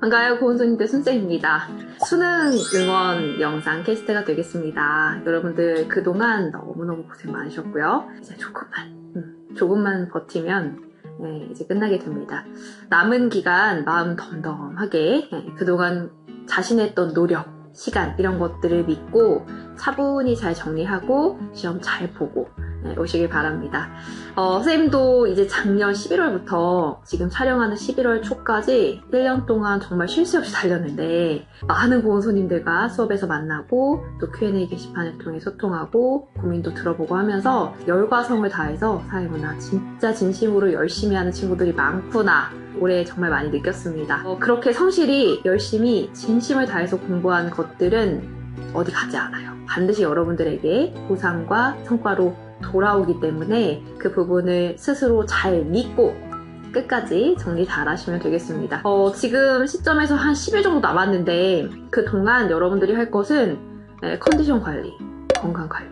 반가워요, 고운손님들 순쌤입니다. 수능 응원 영상 캐스트가 되겠습니다. 여러분들 그동안 너무너무 고생 많으셨고요. 이제 조금만 버티면 이제 끝나게 됩니다. 남은 기간 마음 덤덤하게 그동안 자신의 했던 노력, 시간 이런 것들을 믿고 차분히 잘 정리하고 시험 잘 보고 오시길 바랍니다. 쌤도 이제 작년 11월부터 지금 촬영하는 11월 초까지 1년 동안 정말 쉴 새 없이 달렸는데 많은 고운손님들과 수업에서 만나고 또 Q&A 게시판을 통해 소통하고 고민도 들어보고 하면서 열과 성을 다해서 사회문화 진짜 진심으로 열심히 하는 친구들이 많구나 올해 정말 많이 느꼈습니다. 그렇게 성실히 열심히 진심을 다해서 공부한 것들은 어디 가지 않아요. 반드시 여러분들에게 보상과 성과로 돌아오기 때문에 그 부분을 스스로 잘 믿고 끝까지 정리 잘 하시면 되겠습니다. 지금 시점에서 한 10일 정도 남았는데 그동안 여러분들이 할 것은 컨디션 관리, 건강 관리,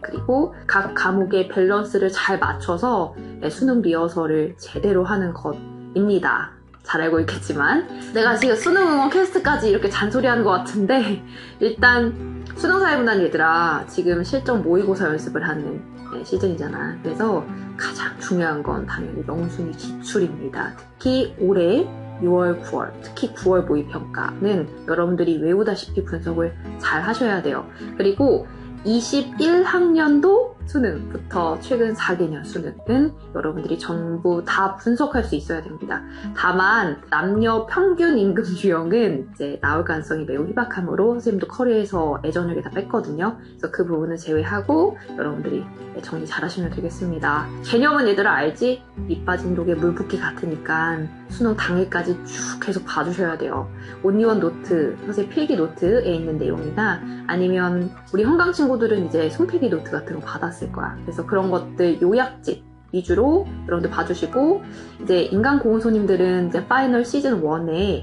그리고 각 과목의 밸런스를 잘 맞춰서 수능 리허설을 제대로 하는 것입니다. 잘 알고 있겠지만 내가 지금 수능 응원 캐스트까지 이렇게 잔소리하는 것 같은데 일단 수능 사회문화는 얘들아 지금 실전 모의고사 연습을 하는 시즌이잖아. 그래서 가장 중요한 건 당연히 명순이 기출입니다. 특히 올해 6월, 9월, 특히 9월 모의평가는 여러분들이 외우다시피 분석을 잘 하셔야 돼요. 그리고 21학년도 수능부터 최근 4개년 수능은 여러분들이 전부 다 분석할 수 있어야 됩니다. 다만 남녀 평균 임금 유형은 이제 나올 가능성이 매우 희박하므로 선생님도 커리에서 예전역에 다 뺐거든요. 그래서 그 부분은 제외하고 여러분들이 정리 잘 하시면 되겠습니다. 개념은 얘들아 알지? 밑 빠진 독에 물 붓기 같으니까 수능 당일까지 쭉 계속 봐주셔야 돼요. 온리원 노트, 선생님 필기 노트에 있는 내용이나 아니면 우리 형광 친구들은 이제 손필기 노트 같은 거 받았을 거야. 그래서 그런 것들 요약집 위주로 여러분들 봐주시고 이제 인간 고운손님들은 이제 파이널 시즌 1에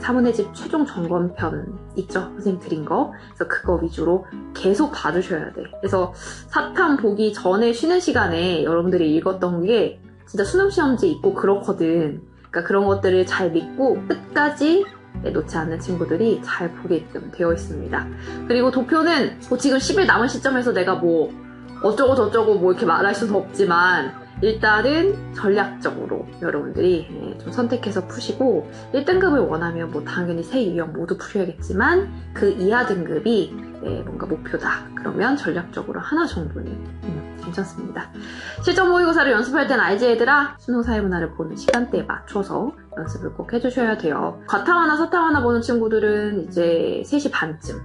사문의 집 최종 점검편 있죠? 선생님 드린 거. 그래서 그거 위주로 계속 봐주셔야 돼. 그래서 사탐 보기 전에 쉬는 시간에 여러분들이 읽었던 게 진짜 수능시험지 있고 그렇거든. 그러니까 그런 것들을 잘 믿고 끝까지 놓지 않는 친구들이 잘 보게끔 되어 있습니다. 그리고 도표는 지금 10일 남은 시점에서 내가 뭐 어쩌고 저쩌고 뭐 이렇게 말할 수는 없지만 일단은 전략적으로 여러분들이 좀 선택해서 푸시고 1등급을 원하면 뭐 당연히 세 유형 모두 푸셔야겠지만 그 이하 등급이 뭔가 목표다 그러면 전략적으로 하나 정도는 괜찮습니다. 실전 모의고사를 연습할 땐 알지 얘들아? 수능 사회문화를 보는 시간대에 맞춰서 연습을 꼭 해주셔야 돼요. 과탐하나 서탐하나 보는 친구들은 이제 3시 반쯤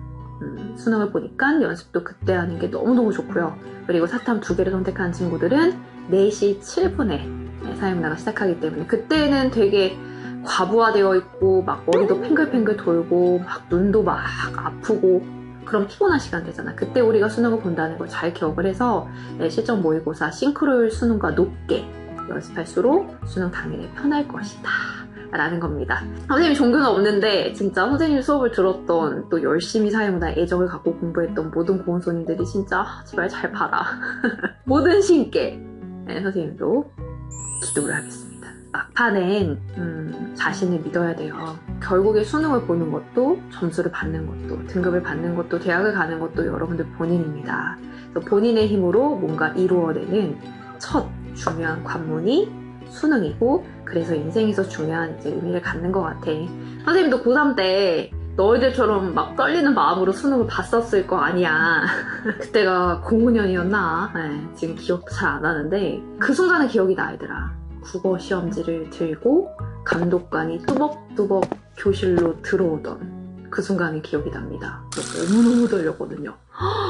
수능을 보니까 연습도 그때 하는 게 너무너무 좋고요. 그리고 사탐 2개를 선택한 친구들은 4시 7분에 사회문화가 시작하기 때문에 그때는 되게 과부하되어 있고 막 머리도 팽글팽글 돌고 막 눈도 막 아프고 그런 피곤한 시간 되잖아. 그때 우리가 수능을 본다는 걸 잘 기억을 해서 실전 모의고사 싱크로율 수능과 높게 연습할수록 수능 당일에 편할 것이다 라는 겁니다. 선생님이 종교는 없는데 진짜 선생님 수업을 들었던 또 열심히 사회문화 애정을 갖고 공부했던 모든 고운손님들이 진짜 제발 잘 봐라. 모든 신께 선생님도 기도를 하겠습니다. 막판엔 자신을 믿어야 돼요. 결국에 수능을 보는 것도 점수를 받는 것도 등급을 받는 것도 대학을 가는 것도 여러분들 본인입니다. 그래서 본인의 힘으로 뭔가 이루어내는 첫 중요한 관문이 수능이고 그래서 인생에서 중요한 이제 의미를 갖는 것 같아. 선생님도 고3 때 너희들처럼 막 떨리는 마음으로 수능을 봤었을 거 아니야. 그때가 05년이었나? 네, 지금 기억도 잘 안 나는데 그 순간의 기억이 나 얘들아. 국어 시험지를 들고 감독관이 뚜벅뚜벅 교실로 들어오던 그 순간의 기억이 납니다. 너무너무 떨렸거든요.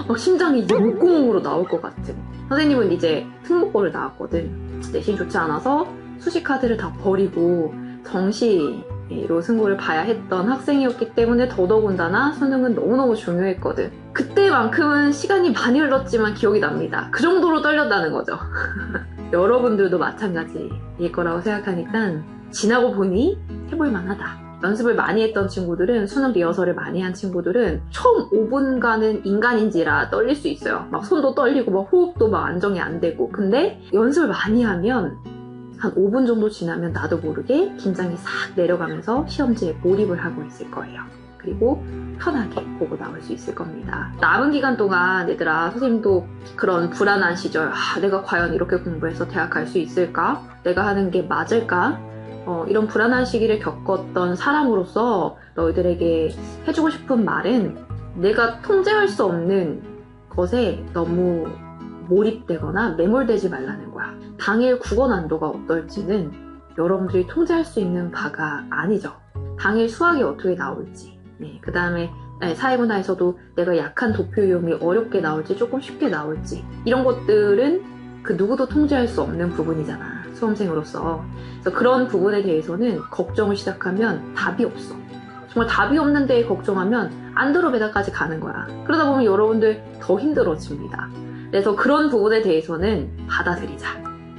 막 심장이 목구멍으로 나올 것 같은. 선생님은 이제 특목고를 나왔거든. 내신 좋지 않아서 수시 카드를 다 버리고 정시로 승부를 봐야 했던 학생이었기 때문에 더더군다나 수능은 너무너무 중요했거든. 그때만큼은 시간이 많이 흘렀지만 기억이 납니다. 그 정도로 떨렸다는 거죠. 여러분들도 마찬가지일 거라고 생각하니까 지나고 보니 해볼만하다. 연습을 많이 했던 친구들은 수능 리허설을 많이 한 친구들은 처음 5분간은 인간인지라 떨릴 수 있어요. 막 손도 떨리고 막 호흡도 막 안정이 안 되고 근데 연습을 많이 하면 한 5분 정도 지나면 나도 모르게 긴장이 싹 내려가면서 시험지에 몰입을 하고 있을 거예요. 그리고 편하게 보고 나올 수 있을 겁니다. 남은 기간 동안 얘들아, 선생님도 그런 불안한 시절, 내가 과연 이렇게 공부해서 대학 갈 수 있을까? 내가 하는 게 맞을까? 이런 불안한 시기를 겪었던 사람으로서 너희들에게 해주고 싶은 말은 내가 통제할 수 없는 것에 너무 몰입되거나 매몰되지 말라는 거야. 당일 국어 난도가 어떨지는 여러분들이 통제할 수 있는 바가 아니죠. 당일 수학이 어떻게 나올지, 그 다음에 사회문화에서도 내가 약한 도표 유형이 어렵게 나올지 조금 쉽게 나올지, 이런 것들은 그 누구도 통제할 수 없는 부분이잖아, 수험생으로서. 그래서 그런 부분에 대해서는 걱정을 시작하면 답이 없어. 정말 답이 없는 데에 걱정하면 안드로메다까지 가는 거야. 그러다 보면 여러분들 더 힘들어집니다. 그래서 그런 부분에 대해서는 받아들이자,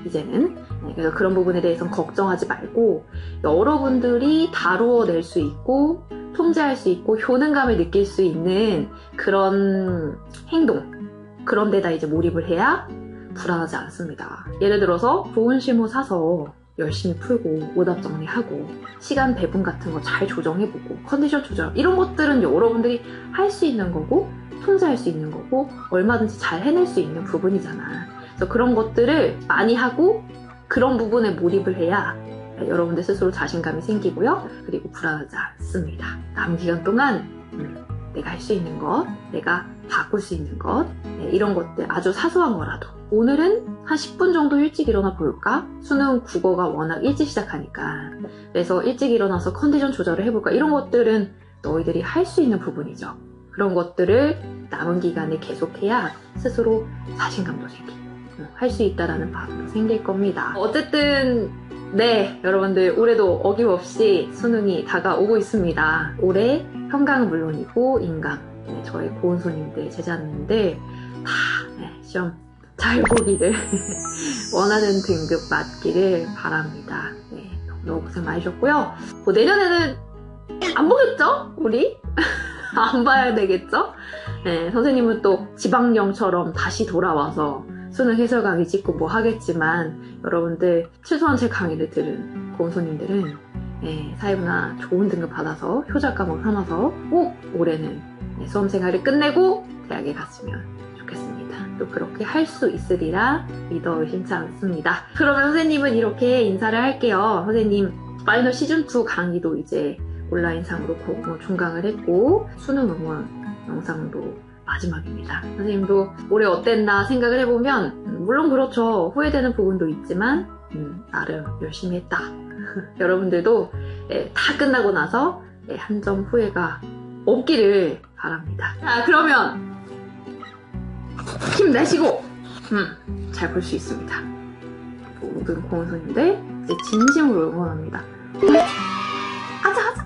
이제는. 그래서 그런 부분에 대해서는 걱정하지 말고 여러분들이 다루어낼 수 있고 통제할 수 있고 효능감을 느낄 수 있는 그런 행동, 그런 데다 이제 몰입을 해야 불안하지 않습니다. 예를 들어서 보은심호 사서 열심히 풀고 오답 정리하고 시간 배분 같은 거 잘 조정해보고 컨디션 조절, 이런 것들은 여러분들이 할 수 있는 거고 통제할 수 있는 거고 얼마든지 잘 해낼 수 있는 부분이잖아. 그래서 그런 것들을 많이 하고 그런 부분에 몰입을 해야 여러분들 스스로 자신감이 생기고요. 그리고 불안하지 않습니다. 남은 기간 동안 내가 할 수 있는 것, 내가 바꿀 수 있는 것, 이런 것들 아주 사소한 거라도 오늘은 한 10분 정도 일찍 일어나 볼까? 수능 국어가 워낙 일찍 시작하니까. 그래서 일찍 일어나서 컨디션 조절을 해볼까? 이런 것들은 너희들이 할 수 있는 부분이죠. 그런 것들을 남은 기간에 계속해야 스스로 자신감도 생기고 할 수 있다라는 마음도 생길 겁니다. 어쨌든 네, 여러분들 올해도 어김없이 수능이 다가오고 있습니다. 올해 현강은 물론이고 인강, 저희 고은손님들, 제자님들 다 시험 잘 보기를 원하는 등급 맞기를 바랍니다. 너무 고생 많으셨고요. 내년에는 안 보겠죠? 우리? 안 봐야 되겠죠? 선생님은 또 지방령처럼 다시 돌아와서 수능 해설 강의 찍고 뭐 하겠지만 여러분들 최소한 제 강의를 들은 고은손님들은 사회문화 좋은 등급 받아서 효자 과목 삼아서 꼭 올해는 수험 생활을 끝내고 대학에 갔으면 좋겠습니다. 또 그렇게 할 수 있으리라 믿어 의심치 않습니다. 그러면 선생님은 이렇게 인사를 할게요. 선생님 파이널 시즌2 강의도 이제 온라인상으로 종강을 했고 수능 응원 영상도 마지막입니다. 선생님도 올해 어땠나 생각을 해보면 물론 그렇죠. 후회되는 부분도 있지만 나름 열심히 했다. 여러분들도 다 끝나고 나서 한 점 후회가 없기를 바랍니다. 자, 그러면 힘내시고 잘 볼 수 있습니다. 모든 고은손님들 진심으로 응원합니다. 아자 아자.